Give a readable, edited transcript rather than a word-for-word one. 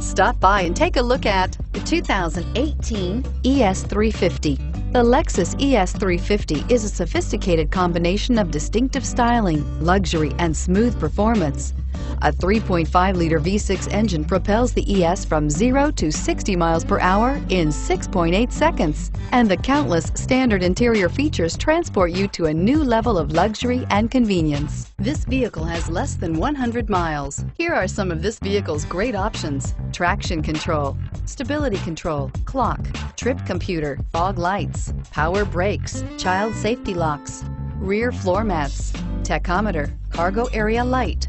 Stop by and take a look at the 2018 ES 350. The Lexus ES 350 is a sophisticated combination of distinctive styling, luxury, and smooth performance. A 3.5-liter V6 engine propels the ES from 0 to 60 miles per hour in 6.8 seconds, and the countless standard interior features transport you to a new level of luxury and convenience. This vehicle has less than 100 miles. Here are some of this vehicle's great options: traction control, stability control, clock, trip computer, fog lights, power brakes, child safety locks, rear floor mats, tachometer, cargo area light.